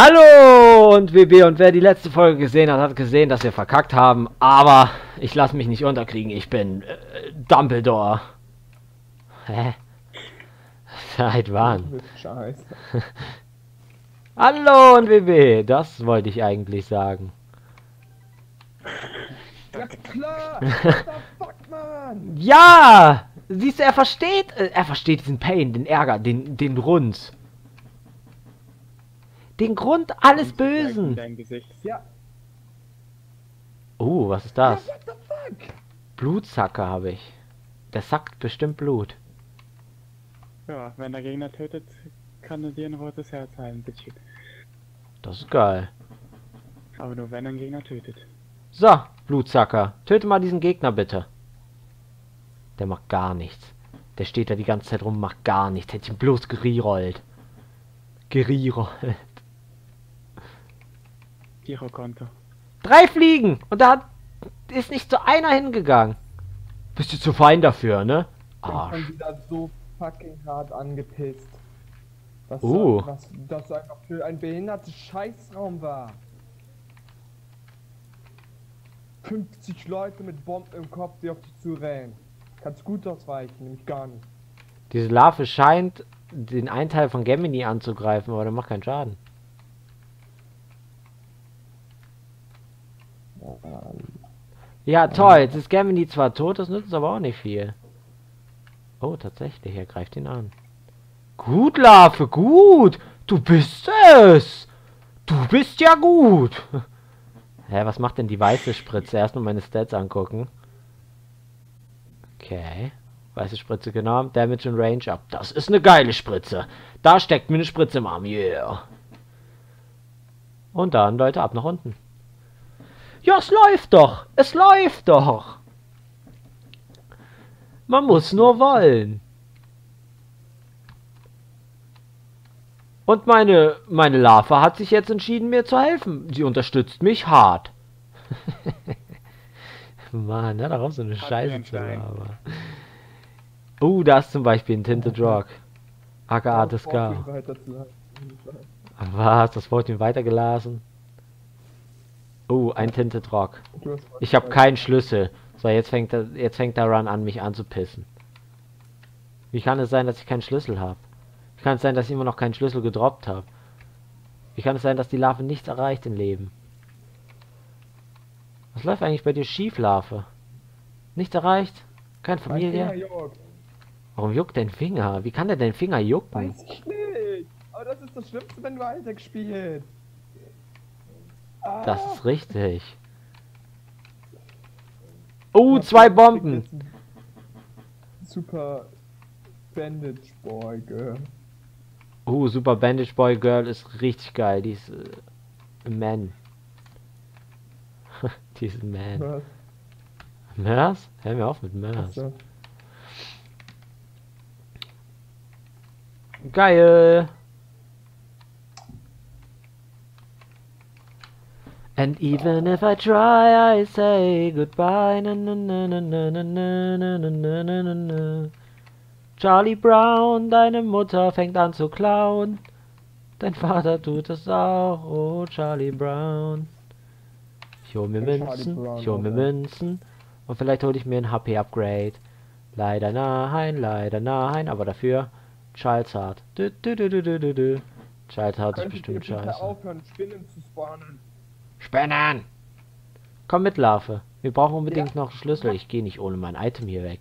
Hallo und WB, und wer die letzte Folge gesehen hat, hat gesehen, dass wir verkackt haben, aber ich lasse mich nicht unterkriegen, ich bin Dumbledore. Hä? Seit wann? Scheiße. Hallo und WB, das wollte ich eigentlich sagen. Ja klar! Fuck, Mann! Ja! Siehst du, er versteht diesen Pain, den Ärger, den Grund. Den Grund alles Bösen. Dein Gesicht. Ja. Oh, was ist das? Ja, what the fuck? Blutzacker habe ich. Der sackt bestimmt Blut. Ja, wenn der Gegner tötet, kann er dir ein rotes Herz heilen, bitch. Das ist geil. Aber nur wenn ein Gegner tötet. So, Blutzacker, töte mal diesen Gegner bitte. Der macht gar nichts. Der steht da die ganze Zeit rum, macht gar nichts. Hätte ich ihn bloß gerollt. Gerollt. Konto. 3 Fliegen! Und da ist nicht so einer hingegangen. Bist du zu fein dafür, ne? Arsch. Ich bin wieder so fucking hart angepisst. Dass einfach für ein behindertes Scheißraum war. 50 Leute mit Bomben im Kopf, die auf dich zurennen. Kannst gut ausweichen, nämlich gar nicht. Diese Larve scheint den einen Teil von Gemini anzugreifen, aber der macht keinen Schaden. Ja, toll. Jetzt ist Gemini zwar tot, das nützt aber auch nicht viel. Oh, tatsächlich. Er greift ihn an. Gut, Larve, gut. Du bist es. Du bist ja gut. Hä, was macht denn die weiße Spritze? Erstmal meine Stats angucken. Okay. Weiße Spritze genommen. Damage und Range up. Das ist eine geile Spritze. Da steckt mir eine Spritze im Arm. Yeah. Und dann, Leute, ab nach unten. Ja, es läuft doch! Es läuft doch! Man muss nur wollen. Und meine Larve hat sich jetzt entschieden, mir zu helfen. Sie unterstützt mich hart. Mann, hör doch auf, so eine Scheiße zu labern. Oh, da ist zum Beispiel ein Tinted Rock. AKA Disco. Was? Das wollte ich weitergelassen? Oh, ein Tinted Rock. Ich habe keinen Schlüssel. So, jetzt fängt der Run an, mich anzupissen. Wie kann es sein, dass ich keinen Schlüssel habe? Wie kann es sein, dass ich immer noch keinen Schlüssel gedroppt habe? Wie kann es sein, dass die Larve nichts erreicht im Leben? Was läuft eigentlich bei dir schief, Larve? Nichts erreicht? Keine Familie? Warum juckt dein Finger? Wie kann der dein Finger jucken? Weiß ich nicht. Aber das ist das Schlimmste, wenn du Isaac spielst. Das ist richtig. Oh, 2 Bomben. Super Bandage Boy Girl. Oh, Super Bandage Boy Girl ist richtig geil. Die ist Man. Die ist Man. Mörs? Hör mir auf mit Mörs. Geil. And even if I try, I say goodbye. Na, na, na, na, na, na, na, na, na, na. Charlie Brown, deine Mutter fängt an zu klauen. Dein Vater tut es auch, oh Charlie Brown. Ich hol mir Münzen, ich hol mir Münzen. Und vielleicht hole ich mir ein HP-Upgrade. Leider nein, aber dafür Child's Heart. Child's Heart ist bestimmt scheiße. Aufhören, Spinnen zu spawnen. Spinnen! Komm mit, Larve. Wir brauchen unbedingt noch einen Schlüssel. Ich gehe nicht ohne mein Item hier weg.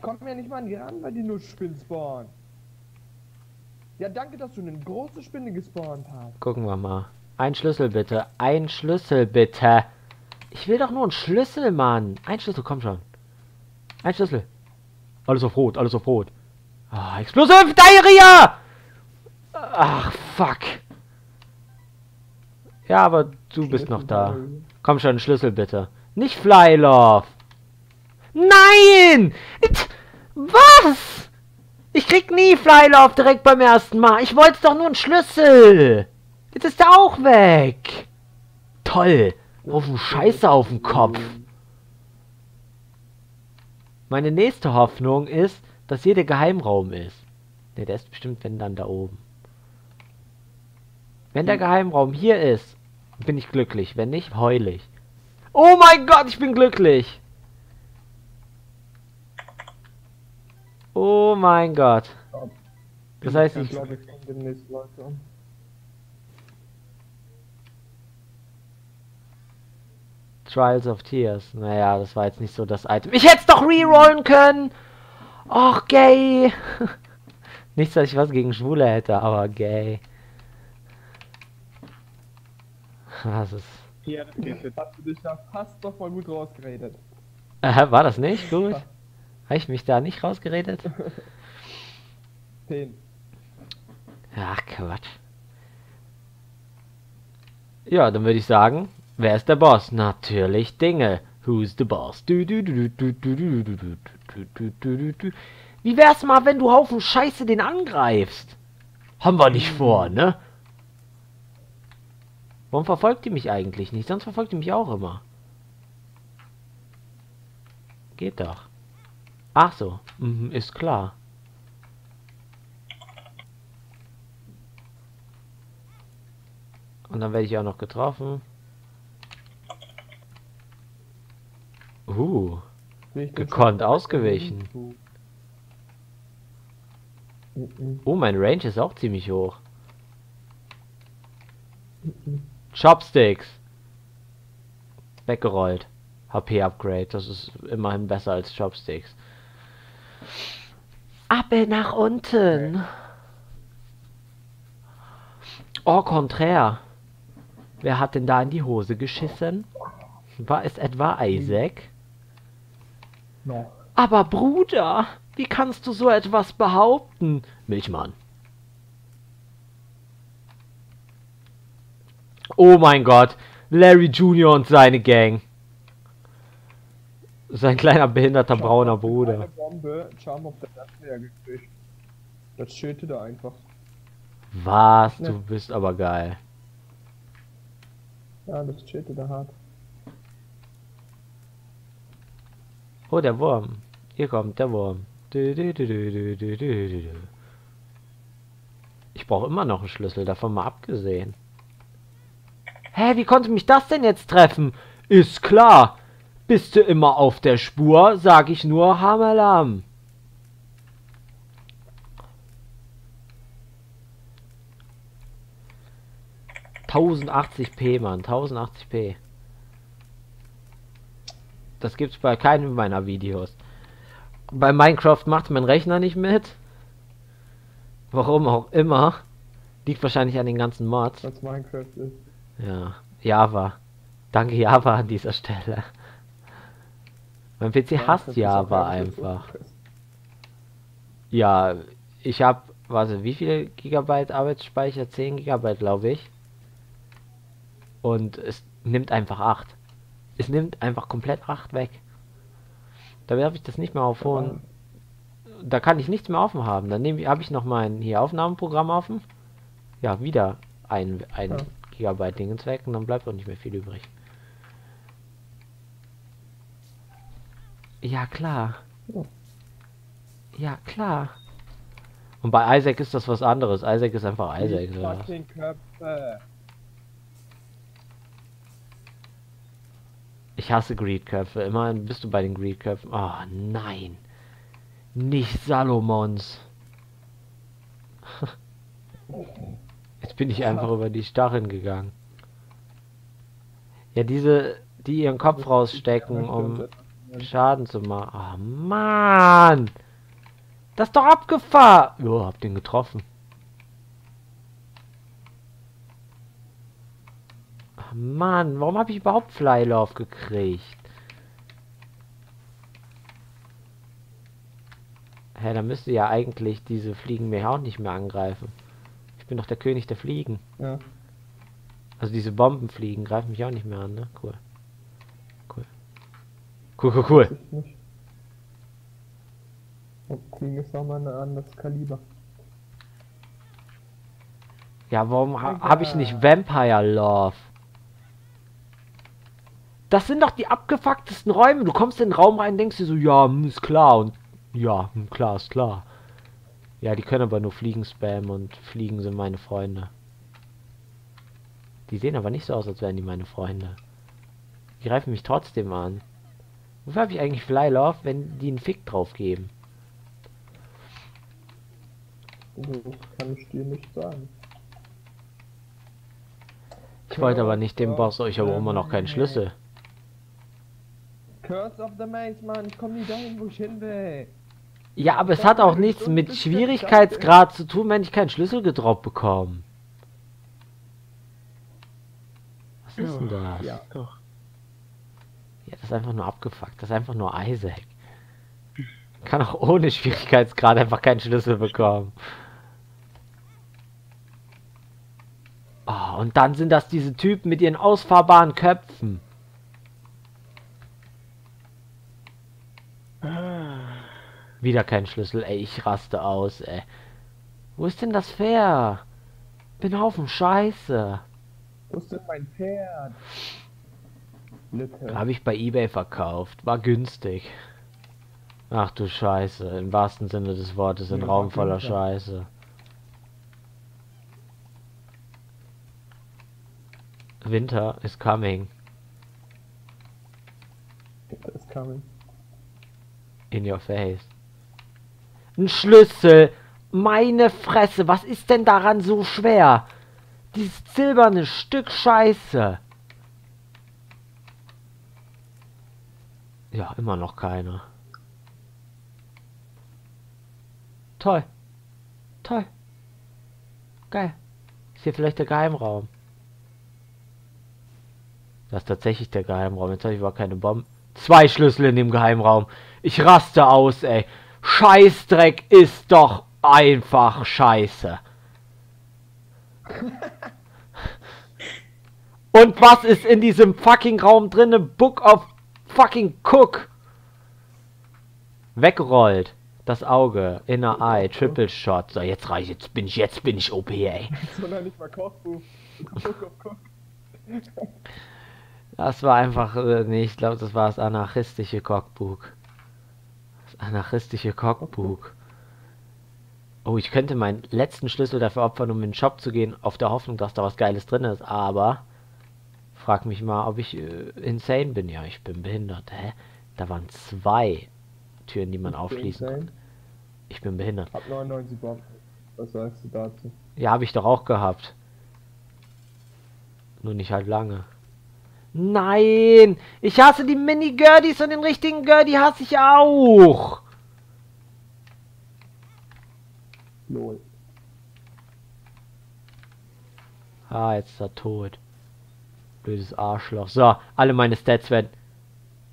Kommt mir nicht mal an die ran, weil die nur Spinnen spawnen. Ja, danke, dass du eine große Spinne gespawnt hast. Gucken wir mal. Ein Schlüssel bitte. Ein Schlüssel bitte. Ich will doch nur einen Schlüssel, Mann. Ein Schlüssel, komm schon. Ein Schlüssel. Alles auf Rot, alles auf Rot. Ah, Explosive Diarrhea! Ach, fuck. Ja, aber du bist noch da. Komm schon, Schlüssel bitte. Nicht Fly Love. Nein! Was? Ich krieg nie Fly Love direkt beim ersten Mal. Ich wollte doch nur einen Schlüssel. Jetzt ist er auch weg. Toll. Auf den Scheiße auf den Kopf. Meine nächste Hoffnung ist, dass hier der Geheimraum ist. Ne, der ist bestimmt, wenn dann, da oben. Wenn der Geheimraum hier ist, bin ich glücklich. Wenn nicht, heule ich. Oh mein Gott, ich bin glücklich. Oh mein Gott. Das heißt, ich glaube, wir kriegen demnächst Leute an. Trials of Tears. Naja, das war jetzt nicht so das Item. Ich hätte es doch rerollen können! Och, gay! Nicht, dass ich was gegen Schwule hätte, aber gay. Was ist... Ja, das geht jetzt. Hast du dich da fast doch mal gut rausgeredet. War das nicht? Gut. Habe ich mich da nicht rausgeredet? 10. Ach, Quatsch. Ja, dann würde ich sagen... Wer ist der Boss? Natürlich Dinge. Who's the Boss? Wie wär's mal, wenn du Haufen Scheiße den angreifst? Haben wir nicht vor, ne? Warum verfolgt die mich eigentlich nicht? Sonst verfolgt die mich auch immer. Geht doch. Ach so, ist klar. Und dann werde ich auch noch getroffen. Gekonnt ausgewichen. Oh, mein Range ist auch ziemlich hoch. Chopsticks. Weggerollt. HP-Upgrade, das ist immerhin besser als Chopsticks. Appel nach unten. Okay. Au contraire. Wer hat denn da in die Hose geschissen? War es etwa Isaac? No. Aber Bruder, wie kannst du so etwas behaupten? Milchmann. Oh mein Gott, Larry Jr. und seine Gang. Sein kleiner behinderter brauner Bruder. Bombe, Charm of the Atmosphere gekriegt. Das schüttet er einfach. Was? Ne. Du bist aber geil. Ja, das schüttet er hart. Oh, der Wurm. Hier kommt der Wurm. Ich brauche immer noch einen Schlüssel, davon mal abgesehen. Hä, wie konnte mich das denn jetzt treffen? Ist klar. Bist du immer auf der Spur, sag ich nur Hammerlamm. Mann. 1080p. Das gibt's bei keinem meiner Videos. Bei Minecraft macht mein Rechner nicht mit. Warum auch immer. Liegt wahrscheinlich an den ganzen Mods. Was Minecraft ist. Ja, Java. Danke Java an dieser Stelle. Mein PC hasst Java einfach. Ja, ich habe, warte, wie viele Gigabyte Arbeitsspeicher? 10 Gigabyte, glaube ich. Und es nimmt einfach 8. Es nimmt einfach komplett 8 weg. Da werfe ich das nicht mehr auf hohen. Da kann ich nichts mehr offen haben. Dann habe ich noch mein hier Aufnahmeprogramm offen. Ja, wieder ein Gigabyte Dingens weg und dann bleibt auch nicht mehr viel übrig. Ja klar. Ja klar. Und bei Isaac ist das was anderes. Isaac ist einfach Isaac. Ich hasse Greedköpfe. Immerhin bist du bei den Greedköpfen. Oh nein. Nicht Salomons. Jetzt bin ich einfach über die Stacheln gegangen. Ja, diese, die ihren Kopf rausstecken, um Schaden zu machen. Oh Mann. Das ist doch abgefahren. Jo, hab den getroffen. Mann, warum habe ich überhaupt Fly Love gekriegt? Hä, da müsste ja eigentlich diese Fliegen mir auch nicht mehr angreifen. Ich bin doch der König der Fliegen. Ja. Also diese Bombenfliegen greifen mich auch nicht mehr an, ne? Cool. Cool. Cool. Fliegen ist auch mal ein anderes Kaliber. Ja, warum habe ich nicht Vampire Love? Das sind doch die abgefucktesten Räume. Du kommst in den Raum rein, denkst dir so, ja, ist klar und ja, klar ist klar. Ja, die können aber nur Fliegen spammen und Fliegen sind meine Freunde. Die sehen aber nicht so aus, als wären die meine Freunde. Die greifen mich trotzdem an. Wofür habe ich eigentlich Fly Love, wenn die einen Fick drauf geben? Kann ich dir nicht sagen. Ich wollte aber nicht dem Boss, ich habe immer noch keinen Schlüssel. Curse of the Maze, Mann, ich komme nie dahin, wo ich hin will. Ja, aber es hat auch nichts mit Schwierigkeitsgrad zu tun, wenn ich keinen Schlüssel gedroppt bekomme. Was ist denn das? Ja, doch. Ja, das ist einfach nur abgefuckt. Das ist einfach nur Isaac. Man kann auch ohne Schwierigkeitsgrad einfach keinen Schlüssel bekommen. Oh, und dann sind das diese Typen mit ihren ausfahrbaren Köpfen. Wieder kein Schlüssel, ey, ich raste aus, ey. Wo ist denn das Pferd? Bin Haufen Scheiße. Wo ist denn mein Pferd? Habe ich bei eBay verkauft, war günstig. Ach du Scheiße, im wahrsten Sinne des Wortes, ein Raum voller Scheiße. Winter is coming. Winter is coming. In your face. Ein Schlüssel! Meine Fresse, was ist denn daran so schwer? Dieses silberne Stück Scheiße! Ja, immer noch keine. Toll. Toll. Geil. Ist hier vielleicht der Geheimraum? Das ist tatsächlich der Geheimraum. Jetzt habe ich überhaupt keine Bomben. 2 Schlüssel in dem Geheimraum. Ich raste aus, ey. Scheißdreck ist doch einfach Scheiße. Und was ist in diesem fucking Raum drinne? Book of Fucking Cook. Weggerollt. Das Auge. Inner Eye. Triple Shot. So, jetzt reicht. Jetzt bin ich OP, ey. So, noch nicht mal Kochbuch. Book of Cook. Das war einfach, nee, ich glaube, das war das anarchistische Cockbuch. Das anarchistische Cockbuch. Oh, ich könnte meinen letzten Schlüssel dafür opfern, um in den Shop zu gehen, auf der Hoffnung, dass da was Geiles drin ist. Aber frag mich mal, ob ich insane bin. Ja, ich bin behindert. Hä? Da waren 2 Türen, die man aufschließen kann. Ich bin behindert. Hab 99 Bob. Was sagst du dazu? Ja, habe ich doch auch gehabt. Nur nicht halt lange. Nein! Ich hasse die Mini-Gurdys und den richtigen Gurdy hasse ich auch! Lol. Ah, jetzt ist er tot. Blödes Arschloch. So, alle meine Stats werden...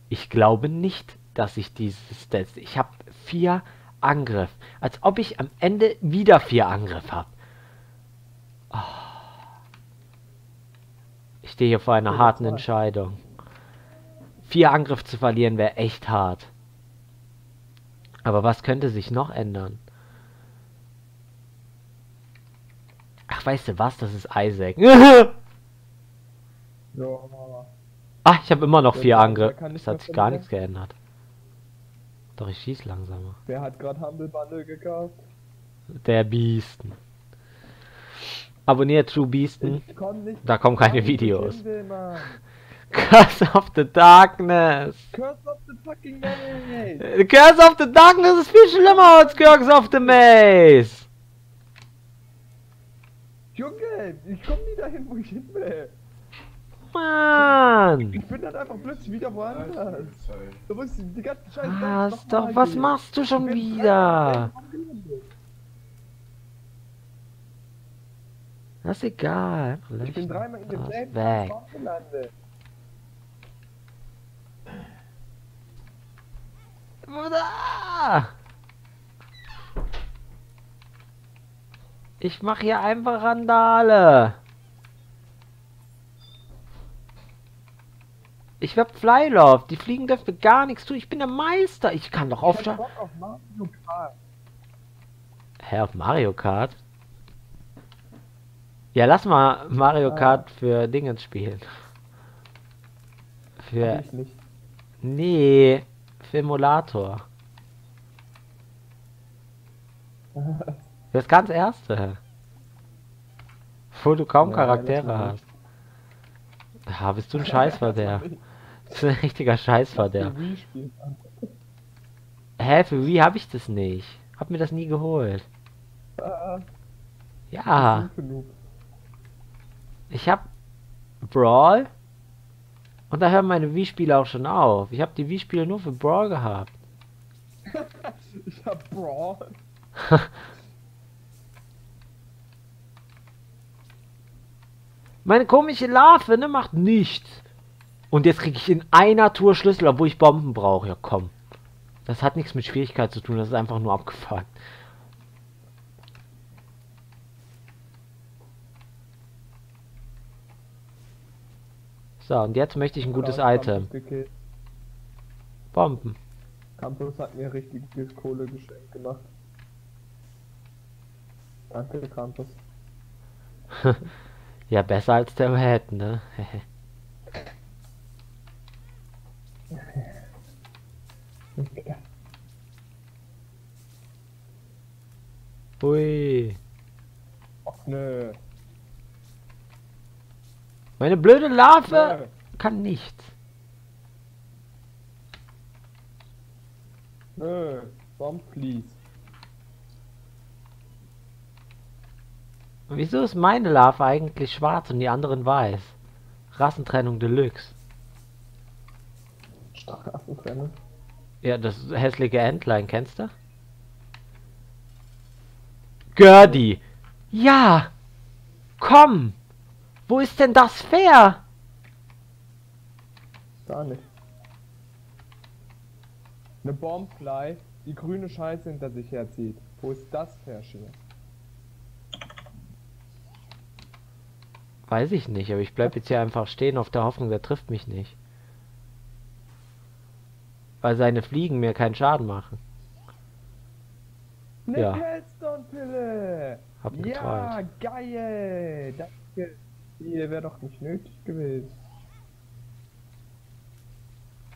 Ich glaube nicht, dass ich diese Stats... Ich habe 4 Angriff. Als ob ich am Ende wieder 4 Angriff habe. Oh. Ich stehe hier vor einer harten Entscheidung. 4 Angriff zu verlieren wäre echt hart. Aber was könnte sich noch ändern? Ach, weißt du was? Das ist Isaac. Ach, ich habe immer noch 4 Angriff. Es hat sich gar nichts geändert. Doch, ich schieß langsamer. Wer hat gerade Humble Bundle gekauft? Der Biesten. Abonniert True Beasten, da kommen keine Videos. Curse of the Darkness. Curse of the fucking Maze. Curse of the Darkness ist viel schlimmer als Curse of the Maze. Junge, ich komm nie dahin, wo ich hin will. Mann. Ich bin dann einfach plötzlich wieder woanders. Du musst die ganze Scheiße. Was, doch, was machst du schon wieder? Das ist egal. Ich bin dreimal in dem selben Raum gelandet. Ich mache hier einfach Randale. Ich hab Fly Love. Die Fliegen dürfen mir gar nichts tun. Ich bin der Meister. Ich kann doch aufschauen. Hä, auf Mario Kart? Ja, lass mal Mario Kart für Dingens spielen. Für... Nicht. Nee, für Emulator. Das ganz erste. Wo du kaum Charaktere hast. Ah, bist du ein Scheißverderber. Das ist ein richtiger Scheißverderber. Hä, für Wii hab ich das nicht. Hab mir das nie geholt. Ja. Ich hab Brawl. Und da hören meine Wii-Spiele auch schon auf. Ich hab die Wii-Spiele nur für Brawl gehabt. Ich hab Brawl. Meine komische Larve, ne, macht nichts. Und jetzt kriege ich in einer Tour Schlüssel, obwohl ich Bomben brauche. Ja, komm. Das hat nichts mit Schwierigkeit zu tun, das ist einfach nur abgefuckt. So, und jetzt möchte ich ein gutes Item. Bomben. Campus hat mir richtig viel Kohle geschenkt gemacht. Danke, Campus. Ja, besser als der Head, ne? Ui. Och, nö. Meine blöde Larve kann nichts. Nö, Bombflies. Wieso ist meine Larve eigentlich schwarz und die anderen weiß? Rassentrennung Deluxe. Starke Rassentrennung? Ja, das hässliche Entlein, kennst du? Gurdy! Ja! Komm! Wo ist denn das fair? Gar nicht. Eine Bombfly, die grüne Scheiße hinter sich herzieht. Wo ist das fair, Schiene? Weiß ich nicht, aber ich bleib jetzt hier einfach stehen auf der Hoffnung, der trifft mich nicht. Weil seine Fliegen mir keinen Schaden machen. Eine Heldstone-Pille! Hab geträumt. Ja, geil! Danke. Hier wäre doch nicht nötig gewesen.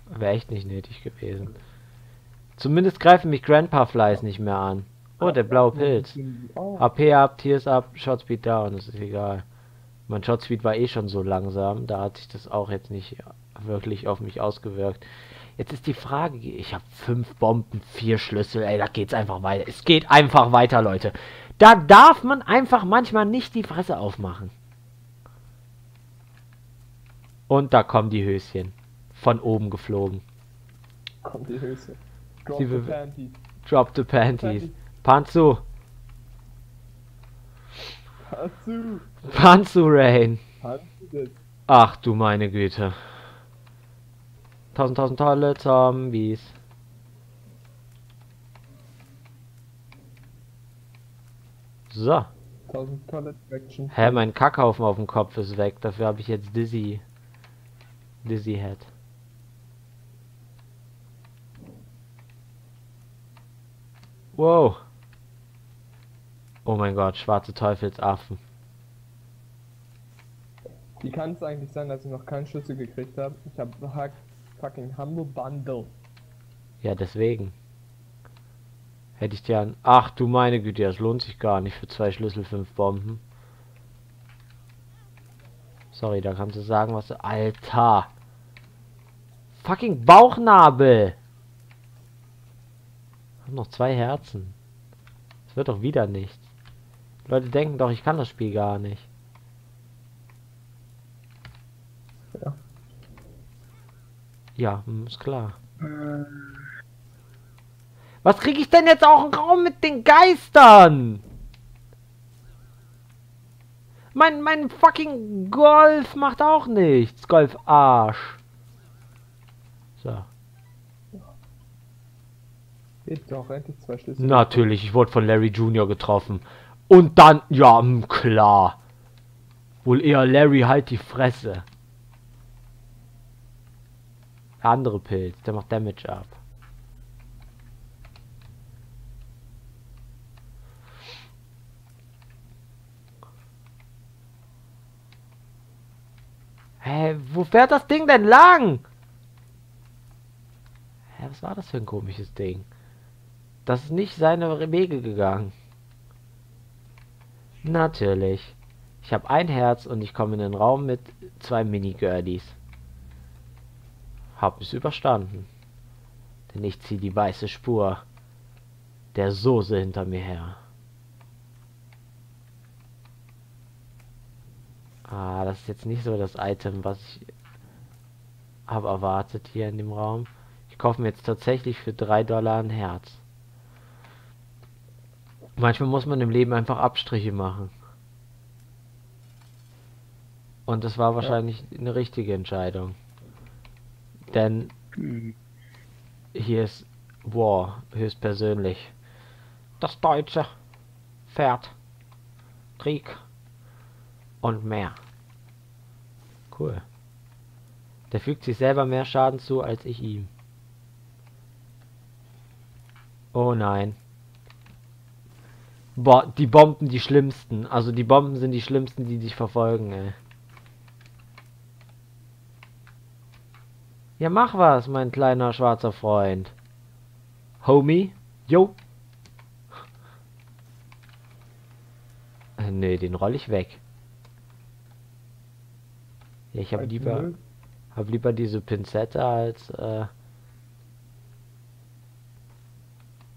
Wäre echt nicht nötig gewesen. Zumindest greifen mich Grandpa Fleiß nicht mehr an. Oh, der blaue Pilz. HP ab, Tears ab, Shotspeed down, das ist egal. Mein Shotspeed war eh schon so langsam, da hat sich das auch jetzt nicht wirklich auf mich ausgewirkt. Jetzt ist die Frage, ich habe 5 Bomben, 4 Schlüssel, ey, da geht's einfach weiter. Es geht einfach weiter, Leute. Da darf man einfach manchmal nicht die Fresse aufmachen. Und da kommen die Höschen. Von oben geflogen. Kommen die Höschen. Drop the panties. Drop the panties. Panzu. Panzu Rain. Ach du meine Güte. 1000 Toilet Zombies. So. 1000 Toilet Action. Hä, mein Kackhaufen auf dem Kopf ist weg. Dafür habe ich jetzt Dizzy. Dizzy Head. Wow. Oh mein Gott, schwarze Teufelsaffen. Wie kann es eigentlich sein, dass ich noch keinen Schlüssel gekriegt habe? Ich habe fucking Humble Bundle. Ja, deswegen. Hätte ich dir an. Ach du meine Güte, das lohnt sich gar nicht für 2 Schlüssel, 5 Bomben. Sorry, da kannst du sagen, was du. Alter! Fucking Bauchnabel! Ich hab noch 2 Herzen. Es wird doch wieder nichts. Die Leute denken doch, ich kann das Spiel gar nicht. Ja. Ja, ist klar. Was kriege ich denn jetzt auch einen Raum mit den Geistern? Mein fucking Golf macht auch nichts. Golf Arsch. So. Geht doch endlich 2 Schlüssel. Natürlich, ich wurde von Larry Jr. getroffen. Und dann, ja, klar. Wohl eher Larry, halt die Fresse. Der andere Pilz, der macht Damage ab. Hä, wo fährt das Ding denn lang? Hä, was war das für ein komisches Ding? Das ist nicht seine Wege gegangen. Natürlich. Ich habe ein Herz und ich komme in den Raum mit zwei Mini-Gurdys. Hab es überstanden. Denn ich ziehe die weiße Spur der Soße hinter mir her. Ah, das ist jetzt nicht so das Item, was ich habe erwartet hier in dem Raum. Ich kaufe mir jetzt tatsächlich für $3 ein Herz. Manchmal muss man im Leben einfach Abstriche machen. Und das war wahrscheinlich eine richtige Entscheidung. Denn hier ist War, höchstpersönlich. Das deutsche Pferd. Krieg. Und mehr. Cool. Der fügt sich selber mehr Schaden zu, als ich ihm. Oh nein. Boah, die Bomben die schlimmsten. Also die Bomben sind die schlimmsten, die dich verfolgen, ey. Ja, mach was, mein kleiner schwarzer Freund. Homie? Jo. Nee, den roll ich weg. Ja, ich hab lieber diese Pinzette als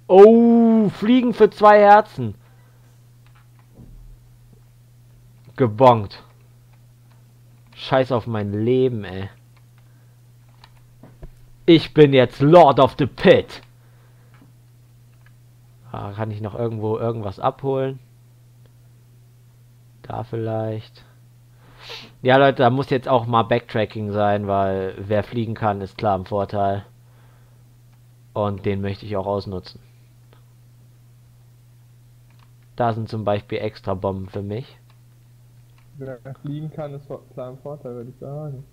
Oh, Fliegen für 2 Herzen. Gebongt. Scheiß auf mein Leben, ey. Ich bin jetzt Lord of the Pit. Ah, kann ich noch irgendwo irgendwas abholen? Da vielleicht. Ja, Leute, da muss jetzt auch mal Backtracking sein, weil wer fliegen kann, ist klar im Vorteil. Und den möchte ich auch ausnutzen. Da sind zum Beispiel extra Bomben für mich. Wer fliegen kann, ist klar im Vorteil, würde ich sagen.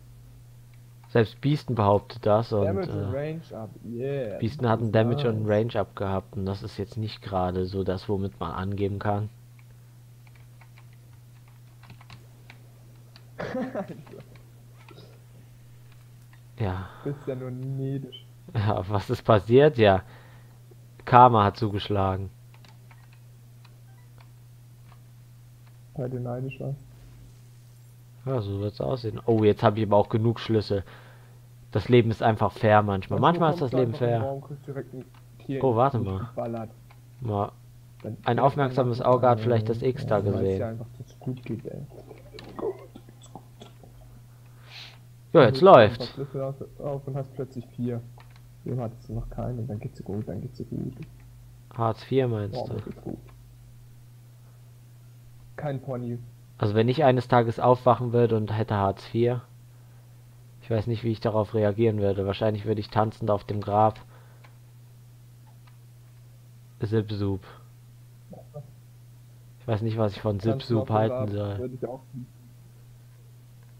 Selbst Biesten behauptet das und Biesten hat einen Damage und einen Range Up gehabt und das ist jetzt nicht gerade so das, womit man angeben kann. Ja. Du bist ja nur neidisch. Ja, was ist passiert? Ja. Karma hat zugeschlagen. Weil du neidisch warst. Ja, so wird's aussehen. Oh, jetzt habe ich aber auch genug Schlüssel. Das Leben ist einfach fair manchmal. Also, manchmal ist das Leben fair. Oh, warte mal. Ein aufmerksames Auge hat vielleicht das X da gesehen. Ja, einfach, dass es gut geht, ey. Ja, jetzt läuft's. Auf und hast plötzlich 4. Dem hattest du noch keinen und dann geht's dir gut, dann geht's dir gut. Hartz IV meinst du? Kein Pony. Also wenn ich eines Tages aufwachen würde und hätte Hartz IV, ich weiß nicht, wie ich darauf reagieren würde. Wahrscheinlich würde ich tanzend auf dem Grab. Sipsup. Ich weiß nicht, was ich von Sipsup halten soll. Würde ich auch,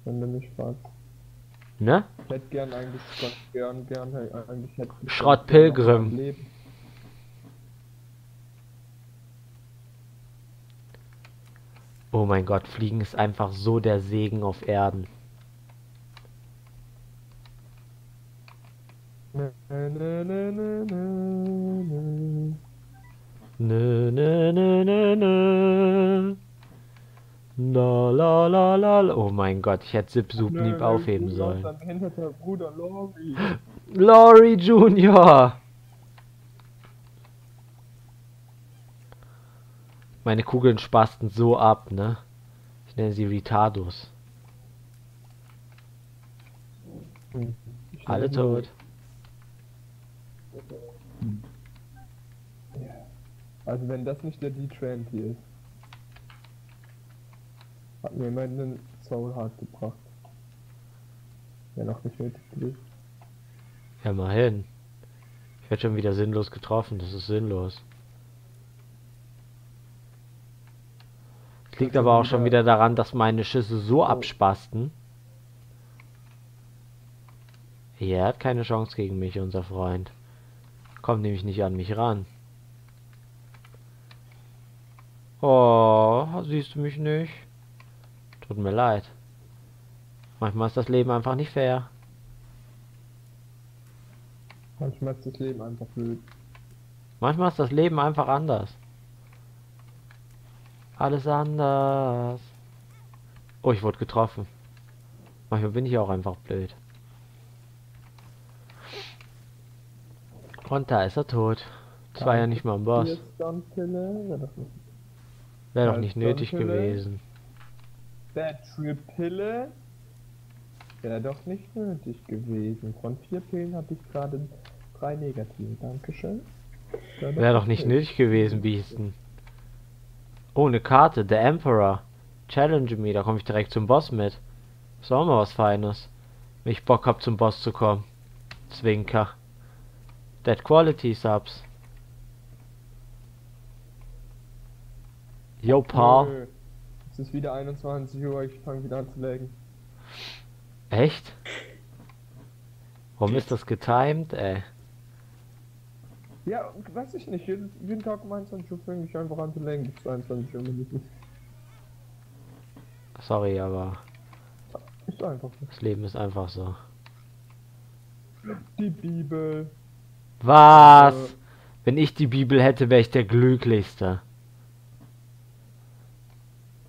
wenn du mich fragst. Ne? Ich hätte gern eigentlich Schrottpilgrim. Oh mein Gott, Fliegen ist einfach so der Segen auf Erden. Oh mein Gott, ich hätte Sipsup lieb aufheben sollen. Larry Jr. Meine Kugeln spasten so ab, ne? Ich nenne sie Retardos. Alle tot. Also wenn das nicht der D-Trend hier ist. Hat mir immerhin einen Soul Heart gebracht. Ja, noch nicht nötig gewesen. Ja, mal hin. Ich werde schon wieder sinnlos getroffen, das ist sinnlos. Das liegt aber auch schon wieder daran, dass meine Schüsse so abspasten. Er hat keine Chance gegen mich, unser Freund. Kommt nämlich nicht an mich ran. Oh, siehst du mich nicht? Tut mir leid. Manchmal ist das Leben einfach nicht fair. Manchmal ist das Leben einfach blöd. Manchmal ist das Leben einfach anders. Alles anders. Oh, ich wurde getroffen. Manchmal bin ich auch einfach blöd. Und da ist er tot. Das war ja nicht mal ein Boss. Wäre doch nicht nötig gewesen. Der Triple wäre doch nicht nötig gewesen. Von 4 Pillen habe ich gerade 3 negative. Dankeschön. Wäre doch nicht nötig gewesen, Biesten. Oh, eine Karte. Der Emperor. Challenge me. Da komme ich direkt zum Boss mit. Ist auch mal was Feines. Wenn ich Bock habe, zum Boss zu kommen. Zwinker. Dead Quality Subs. Yo, Paul. Nö. Es ist wieder 21 Uhr, ich fange wieder an zu laggen. Echt? Warum ist das getimed, ey? Ja, weiß ich nicht. Jeden Tag um 21 Uhr fange ich einfach an zu laggen. Bis 21 Uhr mindestens. Sorry, aber... Ist einfach so. Das Leben ist einfach so. Die Bibel. Was? Wenn ich die Bibel hätte, wäre ich der Glücklichste.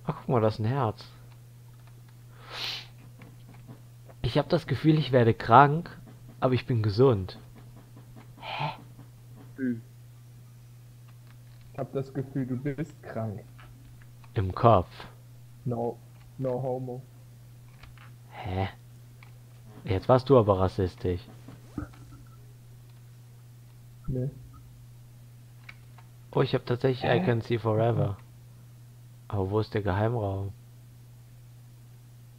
Ach, guck mal, das ist ein Herz. Ich habe das Gefühl, ich werde krank, aber ich bin gesund. Hä? Ich habe das Gefühl, du bist krank. Im Kopf. No, no homo. Hä? Jetzt warst du aber rassistisch. Nee. Oh, ich habe tatsächlich I Can See Forever. Aber wo ist der Geheimraum?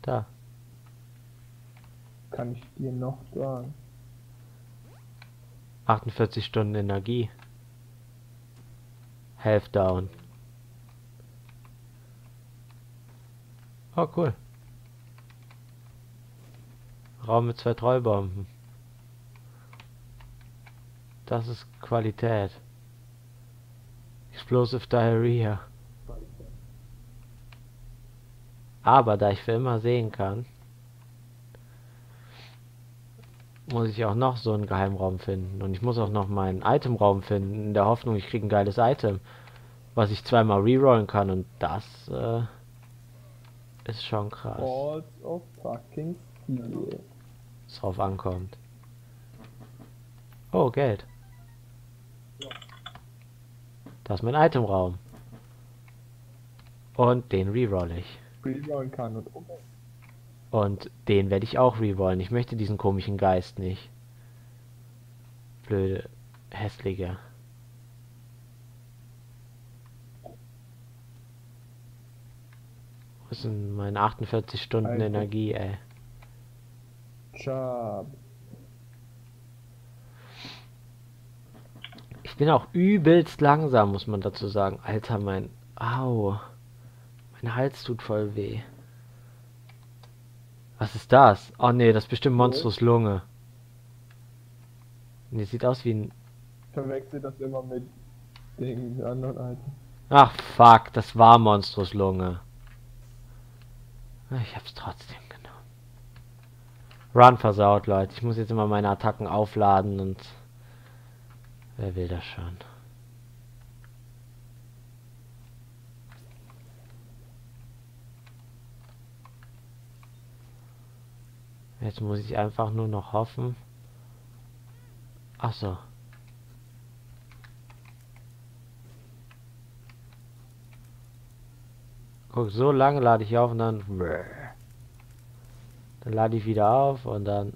Da. Kann ich dir noch sagen. 48 Stunden Energie. Half down. Oh, cool. Raum mit 2 Trollbomben. Das ist Qualität. Explosive Diarrhea. Aber da ich für immer sehen kann, muss ich auch noch so einen Geheimraum finden. Und ich muss auch noch meinen Itemraum finden, in der Hoffnung, ich kriege ein geiles Item, was ich zweimal rerollen kann. Und das ist schon krass. Childs of fucking Tears. Was drauf ankommt. Oh, Geld. Das ist mein Itemraum. Und den reroll ich. Rerollen kann und den werde ich auch rerollen. Ich möchte diesen komischen Geist nicht. Blöde, hässliche. Wo ist denn meine 48 Stunden Alter. Energie, ey? Job. Ich bin auch übelst langsam, muss man dazu sagen. Alter, mein... Au. Mein Hals tut voll weh. Was ist das? Oh ne, das ist bestimmt Monstro's Lunge. Ne, sieht aus wie ein... Ich verwechsel das immer mit den anderen Alten. Ach fuck, das war Monstro's Lunge. Ich hab's trotzdem genommen. Run versaut, Leute. Ich muss jetzt immer meine Attacken aufladen und... Wer will das schon? Jetzt muss ich einfach nur noch hoffen. Ach so. Guck, so lange lade ich auf und dann... Dann lade ich wieder auf und dann...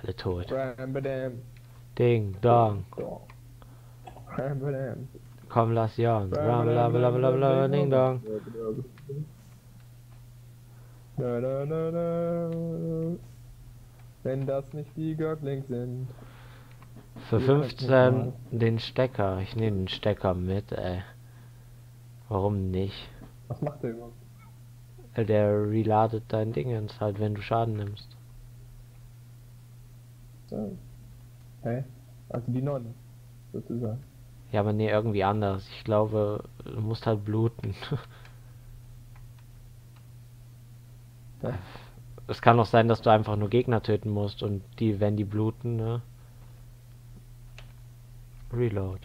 Alle tot. Ding, dong. Komm, lass jahren. Ding, dong. Da, da, da, da. Wenn das nicht die Göttlinge sind. Für 15 den Stecker. Ich nehme den Stecker mit, ey. Warum nicht? Was macht der überhaupt? Der reladet dein Dingens halt, wenn du Schaden nimmst. So. Hä? Also die Nonne, sozusagen. Ja, aber nee, irgendwie anders. Ich glaube, du musst halt bluten. Es kann auch sein, dass du einfach nur Gegner töten musst und die, wenn die bluten, ne? Reload.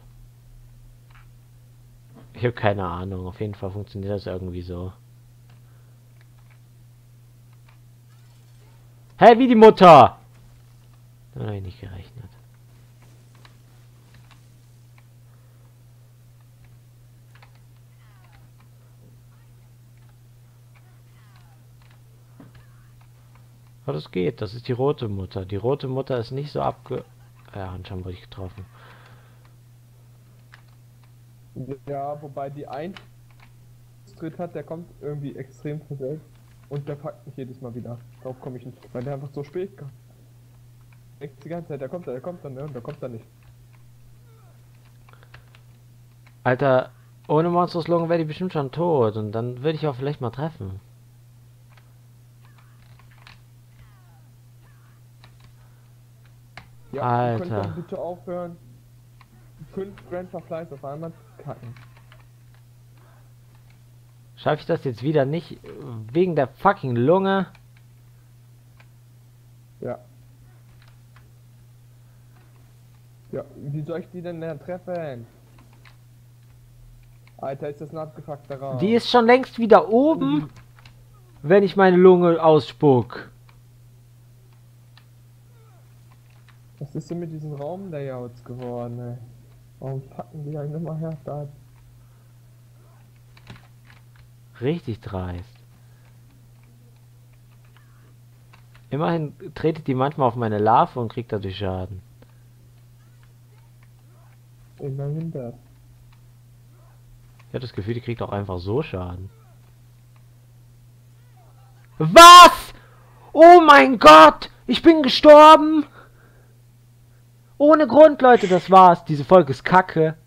Ich habe keine Ahnung. Auf jeden Fall funktioniert das irgendwie so. Hä, wie die Mutter! Damit habe ich nicht gerechnet. Aber das geht. Das ist die rote Mutter. Die rote Mutter ist nicht so abge... Ja, anscheinend wurde ich getroffen. Ja, wobei die ein Tritt hat, der kommt irgendwie extrem schnell und der packt mich jedes Mal wieder. Darauf komme ich nicht, weil der einfach so spät kommt. Die ganze Zeit, der kommt dann nicht. Alter, ohne Monstro's Lung wäre die bestimmt schon tot und dann würde ich auch vielleicht mal treffen. Ja, Alter. Könnt ihr bitte aufhören? 5 Grandpa Fleiß auf einmal kacken. Schaffe ich das jetzt wieder nicht? Wegen der fucking Lunge? Ja. Ja, wie soll ich die denn treffen? Alter, ist das ein abgefuckter Raum. Die ist schon längst wieder oben, wenn ich meine Lunge ausspuck. Was ist denn mit diesen Raumlayouts geworden, ey? Warum packen die einen immer härter ab? Richtig dreist. Immerhin trete die manchmal auf meine Larve und kriegt dadurch Schaden. Immerhin das. Ich habe das Gefühl, die kriegt auch einfach so Schaden. Was? Oh mein Gott! Ich bin gestorben! Ohne Grund, Leute, das war's. Diese Folge ist kacke.